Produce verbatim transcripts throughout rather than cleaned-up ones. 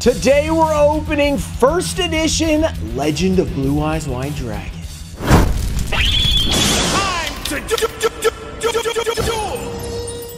Today we're opening first edition Legend of Blue-Eyes White-Dragon.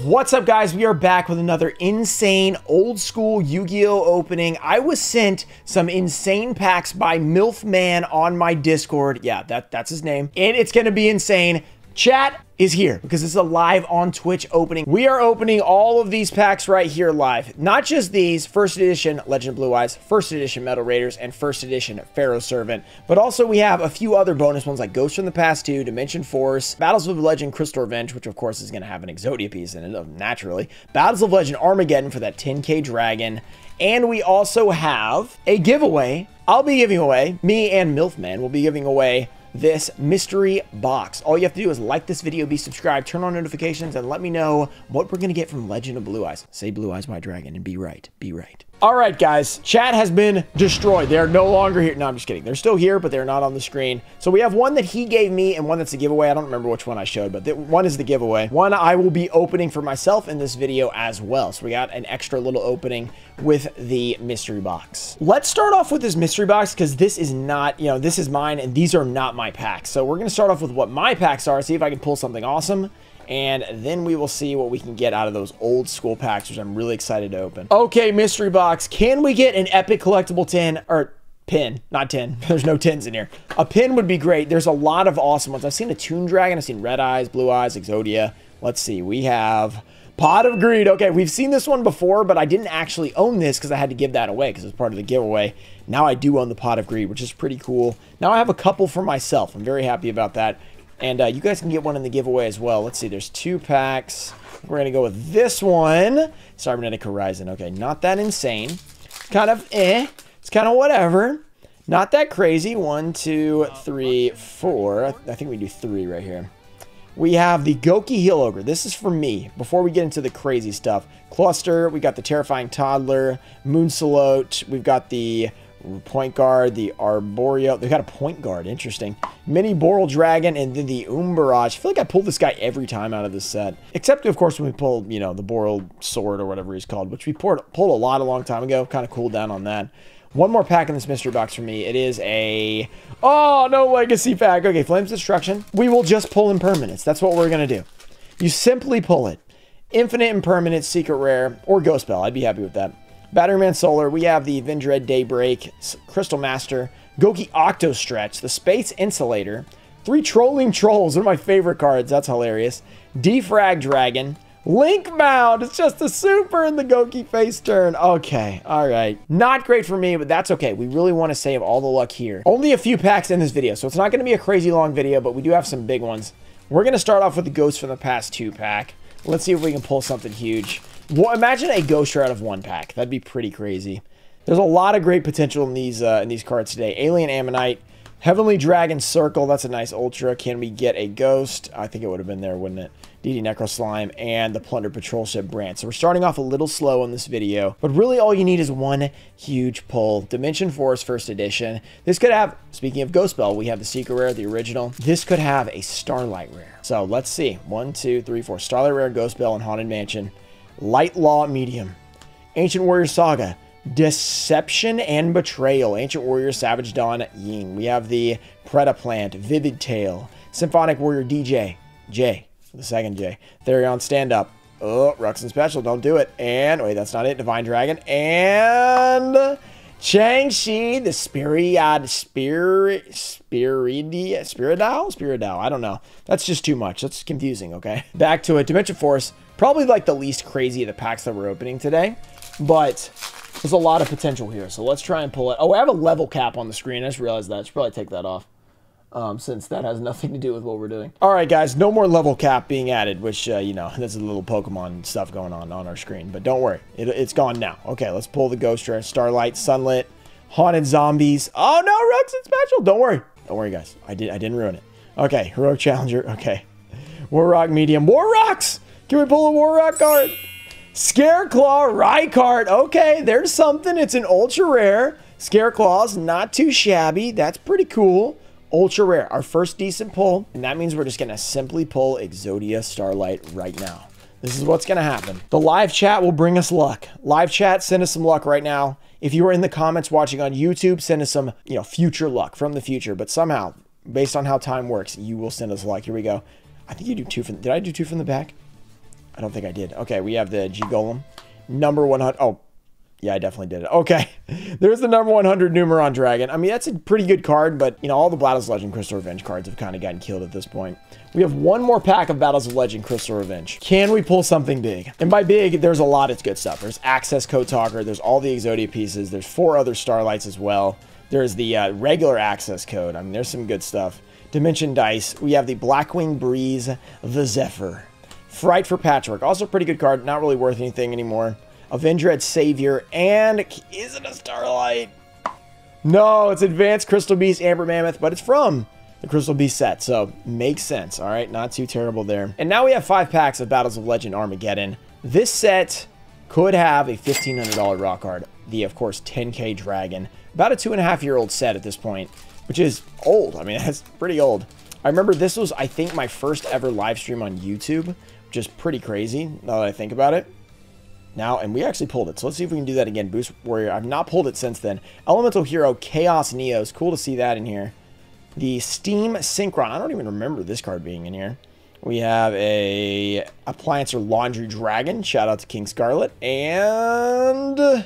What's up, guys? We are back with another insane old school Yu-Gi-Oh opening. I was sent some insane packs by MILFMAN on my Discord. Yeah, that, that's his name. And it's gonna be insane. Chat is here because it's a live on Twitch opening. We are opening all of these packs right here live. Not just these, first edition Legend of Blue Eyes, first edition Metal Raiders, and first edition Pharaoh Servant. But also we have a few other bonus ones like Ghost from the Past Two, Dimension Force, Battles of Legend Crystal Revenge, which of course is going to have an Exodia piece in it, naturally. Battles of Legend Armageddon for that ten K dragon. And we also have a giveaway. I'll be giving away, me and MILFMAN will be giving away this mystery box. All you have to do is like this video, be subscribed, turn on notifications, and let me know what we're gonna get from Legend of Blue Eyes. Say Blue Eyes White Dragon and be right, be right. All right, guys, chat has been destroyed. They're no longer here. No, I'm just kidding. They're still here, but they're not on the screen. So we have one that he gave me and one that's a giveaway. I don't remember which one I showed, but one is the giveaway. One I will be opening for myself in this video as well. So we got an extra little opening with the mystery box. Let's start off with this mystery box because this is not, you know, this is mine and these are not my packs. So we're gonna start off with what my packs are, see if I can pull something awesome. And then we will see what we can get out of those old school packs, which I'm really excited to open. Okay, mystery box. Can we get an epic collectible tin? Or pin, not tin. There's no tins in here. A pin would be great. There's a lot of awesome ones. I've seen a Toon Dragon. I've seen Red Eyes, Blue Eyes, Exodia. Let's see. We have Pot of Greed. Okay, we've seen this one before, but I didn't actually own this because I had to give that away because it's part of the giveaway. Now I do own the Pot of Greed, which is pretty cool. Now I have a couple for myself. I'm very happy about that. And uh, you guys can get one in the giveaway as well. Let's see, there's two packs. We're gonna go with this one. Cybernetic Horizon, okay, not that insane. Kind of eh, it's kind of whatever. Not that crazy, one, two, three, four. I think we do three right here. We have the Goki Heal Ogre. This is for me, before we get into the crazy stuff. Cluster, we got the Terrifying Toddler, Moonsalote, we've got the Point Guard, the Arboreal. They got a Point Guard, interesting. Mini Boral Dragon, and then the Umberage. I feel like I pull this guy every time out of this set. Except, of course, when we pulled, you know, the Boral Sword or whatever he's called, which we poured, pulled a lot a long time ago. Kind of cooled down on that. One more pack in this mystery box for me. It is a... Oh, no legacy pack. Okay, Flames Destruction. We will just pull Impermanence. That's what we're going to do. You simply pull it. Infinite Impermanence, Secret Rare, or Ghost Bell. I'd be happy with that. Batteryman Solar, we have the Vendread Daybreak, Crystal Master, Goki Octo Stretch, the Space Insulator, three Trolling Trolls, one of my favorite cards, that's hilarious, Defrag Dragon, Link Bound, it's just a super, and the Goki Face Turn. Okay, all right. Not great for me, but that's okay. We really want to save all the luck here. Only a few packs in this video, so it's not going to be a crazy long video, but we do have some big ones. We're going to start off with the Ghost from the Past Two pack. Let's see if we can pull something huge. Well, imagine a Ghost out of one pack. That'd be pretty crazy. There's a lot of great potential in these uh, in these cards today. Alien Ammonite, Heavenly Dragon Circle. That's a nice ultra. Can we get a Ghost? I think it would have been there, wouldn't it? D D Necro Slime and the Plunder Patrol Ship brand. So we're starting off a little slow on this video, but really all you need is one huge pull. Dimension Force first edition. This could have, speaking of Ghost Bell, we have the Secret Rare, the original. This could have a Starlight Rare. So let's see. One, two, three, four. Starlight Rare, Ghost Bell, and Haunted Mansion. Light Law Medium, Ancient Warrior Saga, Deception and Betrayal, Ancient Warrior Savage Dawn Ying. We have the Preta Plant, Vivid Tail, Symphonic Warrior D J, J, the second J, Therion Stand Up, oh, Ruxin Special, don't do it, and wait, that's not it, Divine Dragon, and Changshi, the Spiriad, Spirit, Spiridia, Spiridal, Spiridal, I don't know, that's just too much, that's confusing, okay? Back to it, Dimension Force. Probably like the least crazy of the packs that we're opening today, but there's a lot of potential here. So let's try and pull it. Oh, I have a level cap on the screen. I just realized that. I should probably take that off um, since that has nothing to do with what we're doing. All right, guys, no more level cap being added, which, uh, you know, there's a little Pokemon stuff going on on our screen, but don't worry. It, it's gone now. Okay, let's pull the Ghost Rare, Starlight, Sunlit, Haunted Zombies. Oh, no, Ruxin Special. Don't worry. Don't worry, guys. I, did, I didn't ruin it. Okay, Heroic Challenger. Okay. Warrock Medium. Warrocks! Can we pull a Warrock card? Scareclaw, Rykard. Okay, there's something. It's an ultra rare. Scareclaw's not too shabby. That's pretty cool. Ultra rare, our first decent pull. And that means we're just gonna simply pull Exodia Starlight right now. This is what's gonna happen. The live chat will bring us luck. Live chat, send us some luck right now. If you are in the comments watching on YouTube, send us some, you know, future luck from the future. But somehow, based on how time works, you will send us luck. Here we go. I think you do two from... Did I do two from the back? I don't think I did. Okay, we have the G Golem. Number one hundred... Oh, yeah, I definitely did it. Okay. There's the number one hundred Numeron Dragon. I mean, that's a pretty good card, but, you know, all the Battles of Legend Crystal Revenge cards have kind of gotten killed at this point. We have one more pack of Battles of Legend Crystal Revenge. Can we pull something big? And by big, there's a lot of good stuff. There's Access Code Talker. There's all the Exodia pieces. There's four other Starlights as well. There's the uh, regular Access Code. I mean, there's some good stuff. Dimension Dice. We have the Blackwing Breeze, the Zephyr. Fright for Patchwork. Also pretty good card. Not really worth anything anymore. A Vendread Savior. And is it a Starlight? No, it's Advanced Crystal Beast Amber Mammoth, but it's from the Crystal Beast set. So makes sense. All right, not too terrible there. And now we have five packs of Battles of Legend Armageddon. This set could have a fifteen hundred dollar raw card. The, of course, ten K Dragon. About a two and a half year old set at this point, which is old. I mean, that's pretty old. I remember this was, I think, my first ever live stream on YouTube, which is pretty crazy now that I think about it. Now, and we actually pulled it, so let's see if we can do that again. Boost Warrior, I've not pulled it since then. Elemental Hero Chaos Neos, cool to see that in here. The Steam Synchron, I don't even remember this card being in here. We have a Appliancer Laundry Dragon, shout out to King Scarlet, and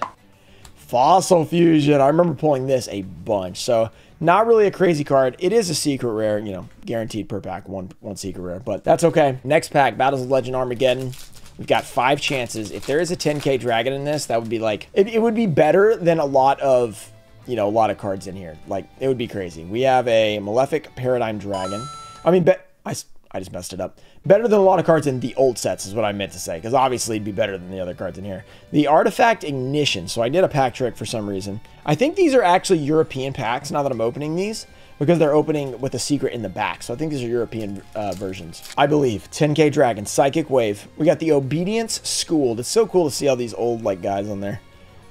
Fossil Fusion. I remember pulling this a bunch, so not really a crazy card. It is a secret rare, you know, guaranteed per pack, one, one secret rare, but that's okay. Next pack, Battles of Legend Armageddon. We've got five chances. If there is a ten K Dragon in this, that would be like, it, it would be better than a lot of, you know, a lot of cards in here. Like, it would be crazy. We have a Malefic Paradigm Dragon. I mean, be, I, I just messed it up. Better than a lot of cards in the old sets is what I meant to say, because obviously it'd be better than the other cards in here. The Artifact Ignition. So I did a pack trick for some reason. I think these are actually European packs now that I'm opening these, because they're opening with a secret in the back. So I think these are European uh, versions, I believe. ten K Dragon, Psychic Wave. We got the Obedience Schooled. It's so cool to see all these old like guys on there.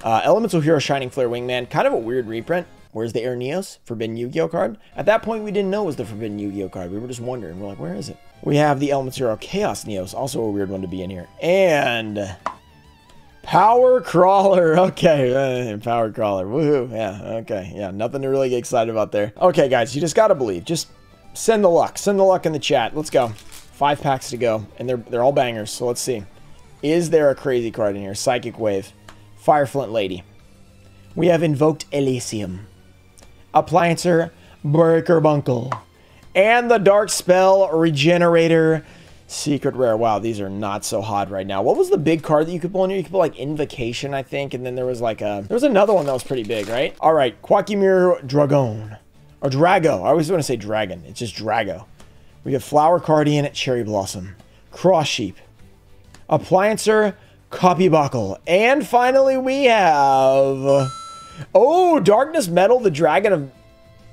Uh, Elemental Hero Shining Flare Wingman. Kind of a weird reprint. Where's the Air Neos? Forbidden Yu-Gi-Oh card. At that point, we didn't know it was the Forbidden Yu-Gi-Oh card. We were just wondering. We're like, where is it? We have the Elemental Hero Chaos Neos. Also a weird one to be in here. And Power Crawler. Okay, uh, Power Crawler. Woohoo. Yeah, okay. Yeah, nothing to really get excited about there. Okay, guys, you just got to believe. Just send the luck. Send the luck in the chat. Let's go. Five packs to go, and they're, they're all bangers, so let's see. Is there a crazy card in here? Psychic Wave. Fireflint Lady. We have Invoked Elysium. Appliancer Burkerbunkel. And the Dark Spell Regenerator. Secret rare. Wow, these are not so hot right now. What was the big card that you could pull in here? You could pull like Invocation, I think, and then there was like a there was another one that was pretty big, right? All right, Quackymir Dragon or Drago. I always want to say Dragon. It's just Drago. We have Flower Cardian at Cherry Blossom, Cross Sheep, Appliancer Copybuckle, and finally we have oh Darkness Metal, the Dragon of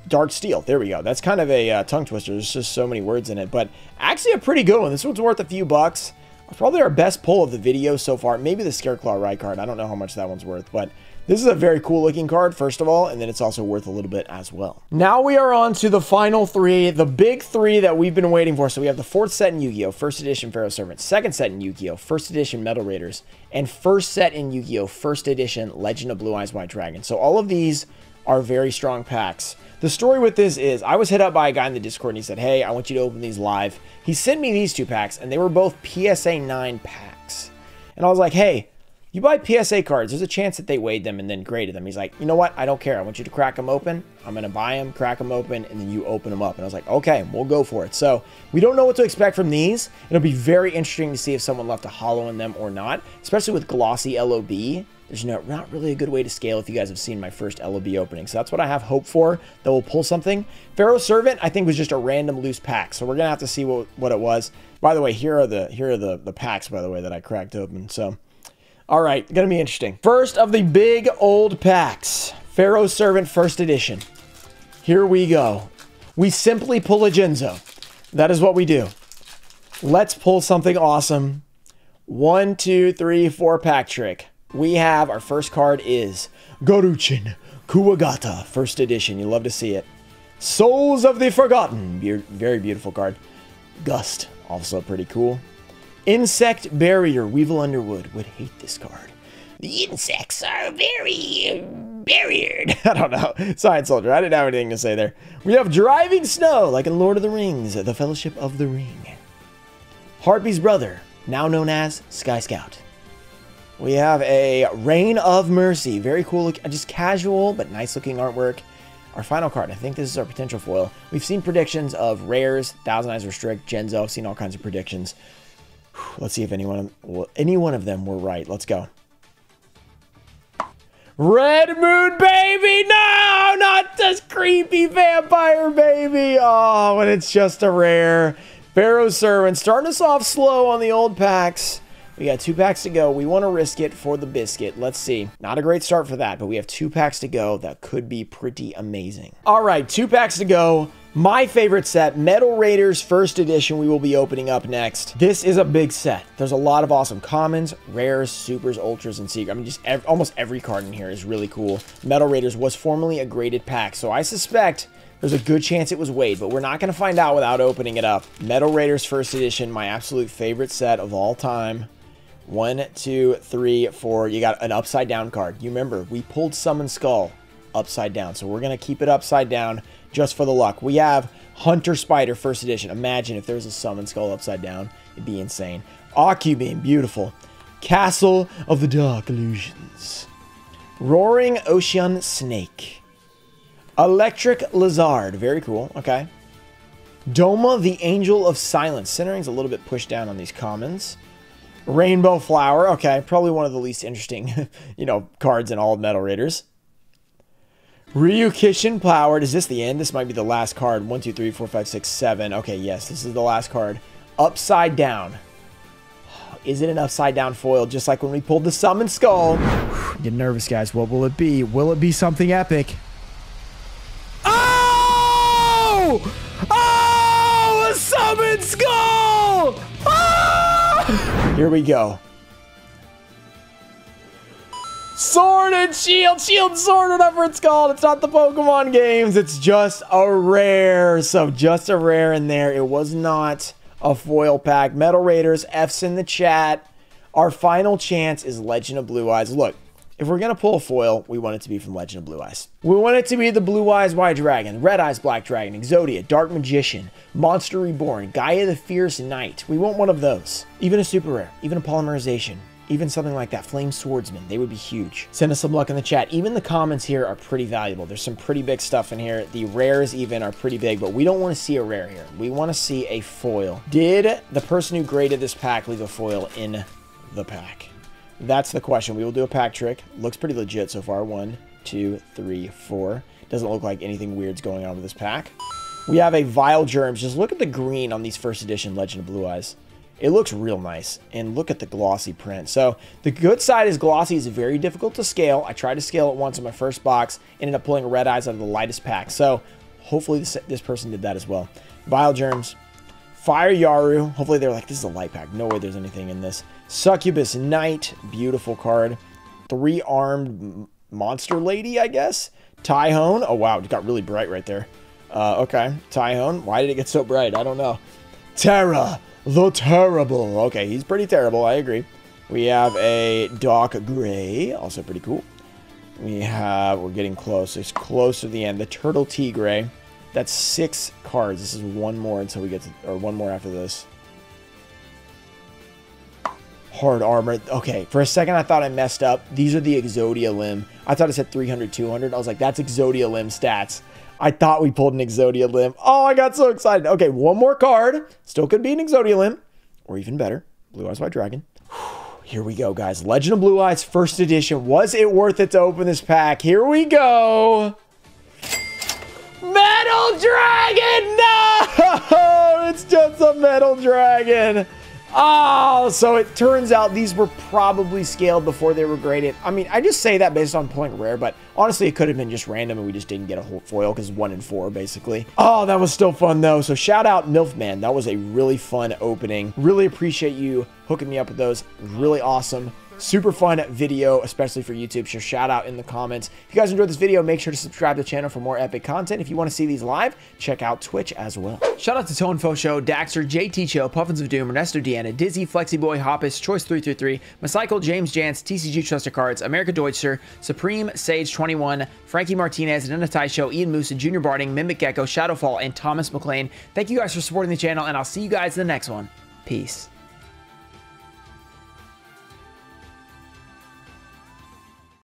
Dark Steel. There we go. That's kind of a uh, tongue twister. There's just so many words in it, but actually a pretty good one. This one's worth a few bucks. Probably our best pull of the video so far. Maybe the Scareclaw Rykard. I don't know how much that one's worth, but this is a very cool looking card, first of all, and then it's also worth a little bit as well. Now we are on to the final three, the big three that we've been waiting for. So we have the fourth set in Yu-Gi-Oh! First edition Pharaoh Servant, second set in Yu-Gi-Oh! First edition Metal Raiders, and first set in Yu-Gi-Oh! First edition Legend of Blue-Eyes White-Dragon. So all of these are very strong packs. The story with this is I was hit up by a guy in the Discord and he said, hey, I want you to open these live. He sent me these two packs and they were both P S A nine packs. And I was like, hey, you buy P S A cards, there's a chance that they weighed them and then graded them. He's like, you know what? I don't care. I want you to crack them open. I'm going to buy them, crack them open, and then you open them up. And I was like, okay, we'll go for it. So we don't know what to expect from these. It'll be very interesting to see if someone left a hollow in them or not, especially with glossy L O B. There's no, not really a good way to scale if you guys have seen my first L O B opening. So that's what I have hope for, that we'll pull something. Pharaoh Servant, I think, was just a random loose pack. So we're going to have to see what, what it was. By the way, here are the here are the, the packs, by the way, that I cracked open. So, all right, going to be interesting. First of the big old packs, Pharaoh Servant First Edition. Here we go. We simply pull a Genzo. That is what we do. Let's pull something awesome. One, two, three, four pack trick. We have our first card is Goruchin Kuwagata, first edition. You love to see it. Souls of the Forgotten, Be very beautiful card. Gust, also pretty cool. Insect Barrier, Weevil Underwood would hate this card. The insects are very uh, barriered. I don't know. Science Soldier, I didn't have anything to say there. We have Driving Snow, like in Lord of the Rings, the Fellowship of the Ring. Heartbeat's brother, now known as Sky Scout. We have a Reign of Mercy. Very cool, look, just casual, but nice looking artwork. Our final card, I think this is our potential foil. We've seen predictions of rares, Thousand Eyes Restrict, Genzo, seen all kinds of predictions. Let's see if any one of, well, any one of them were right. Let's go. Red Moon Baby! No! Not this creepy vampire baby! Oh, and it's just a rare. Pharaoh Servant starting us off slow on the old packs. We got two packs to go. We want to risk it for the biscuit. Let's see. Not a great start for that, but we have two packs to go. That could be pretty amazing. All right, two packs to go. My favorite set, Metal Raiders first edition, we will be opening up next. This is a big set. There's a lot of awesome commons, rares, supers, ultras, and secret. I mean, just ev almost every card in here is really cool. Metal Raiders was formerly a graded pack, so I suspect there's a good chance it was weighed, but we're not going to find out without opening it up. Metal Raiders first edition, my absolute favorite set of all time. One, two, three, four. You got an upside down card. You remember, we pulled Summon Skull upside down, so we're going to keep it upside down. Just for the luck. We have Hunter Spider first edition. Imagine if there was a Summon Skull upside down. It'd be insane. Occubine, beautiful. Castle of the Dark Illusions. Roaring Ocean Snake. Electric Lizard, very cool, okay. Doma, the Angel of Silence. Centering's a little bit pushed down on these commons. Rainbow Flower, okay, probably one of the least interesting, you know, cards in all of Metal Raiders. Ryu Kishin Powered. Is this the end? This might be the last card. One, two, three, four, five, six, seven. Okay, yes, this is the last card. Upside down. Is it an upside down foil? Just like when we pulled the Summon Skull. Get nervous, guys. What will it be? Will it be something epic? Oh! Oh! A Summon Skull! Ah! Here we go. Sword and Shield, Shield and Sword, whatever it's called. It's not the Pokemon games. It's just a rare. So just a rare in there. It was not a foil pack. Metal Raiders, F's in the chat. Our final chance is Legend of Blue-Eyes. Look, if we're going to pull a foil, we want it to be from Legend of Blue-Eyes. We want it to be the Blue-Eyes White Dragon, Red-Eyes Black Dragon, Exodia, Dark Magician, Monster Reborn, Gaia the Fierce Knight. We want one of those. Even a super rare, even a polymerization. Even something like that, Flame Swordsman, they would be huge. Send us some luck in the chat. Even the comments here are pretty valuable. There's some pretty big stuff in here. The rares even are pretty big, but we don't want to see a rare here. We want to see a foil. Did the person who graded this pack leave a foil in the pack? That's the question. We will do a pack trick. Looks pretty legit so far. One, two, three, four. Doesn't look like anything weird's going on with this pack. We have a Vile Germs. Just look at the green on these first edition Legend of Blue-Eyes. It looks real nice, and look at the glossy print. So the good side is glossy is very difficult to scale. I tried to scale it once in my first box, ended up pulling Red Eyes out of the lightest pack. So hopefully this, this person did that as well. Vile Germs, Fire Yaru. Hopefully they're like, this is a light pack. No way there's anything in this. Succubus Knight, beautiful card. Three-armed monster lady, I guess. Tyhone, oh wow, it got really bright right there. Uh, okay, Tyhone, why did it get so bright? I don't know. Terra. The Terrible. Okay, he's pretty terrible. I agree. We have a Doc Gray. Also pretty cool. We have... We're getting close. It's close to the end. The Turtle Tigray. That's six cards. This is one more until we get to... Or one more after this. Hard Armor. Okay, for a second I thought I messed up. These are the Exodia Limb. I thought it said three hundred, two hundred. I was like, that's Exodia Limb stats. I thought we pulled an Exodia Limb. Oh, I got so excited. Okay, one more card. Still could be an Exodia Limb. Or even better, Blue-Eyes White Dragon. Here we go, guys. Legend of Blue-Eyes first edition. Was it worth it to open this pack? Here we go. Metal Dragon! No! It's just a Metal Dragon. Oh, so it turns out these were probably scaled before they were graded. I mean, I just say that based on pulling rare, but honestly, it could have been just random and we just didn't get a whole foil because one in four, basically. Oh, that was still fun, though. So shout out MILFMAN. That was a really fun opening. Really appreciate you hooking me up with those. Really awesome. Super fun video, especially for YouTube, so shout out in the comments. If you guys enjoyed this video, make sure to subscribe to the channel for more epic content. If you want to see these live, check out Twitch as well. Shout out to Tone Fo Show, Daxter, J T Cho, Puffins of Doom, Ernesto Deanna, Dizzy, Flexiboy, Hoppus, Choice three three three, Macycle, James Jantz, T C G Truster Cards, America Deutscher, Supreme, Sage twenty-one, Frankie Martinez, Nanatai Show, Ian Musa, Junior Barding, Mimic Gecko, Shadowfall, and Thomas McLean. Thank you guys for supporting the channel, and I'll see you guys in the next one. Peace.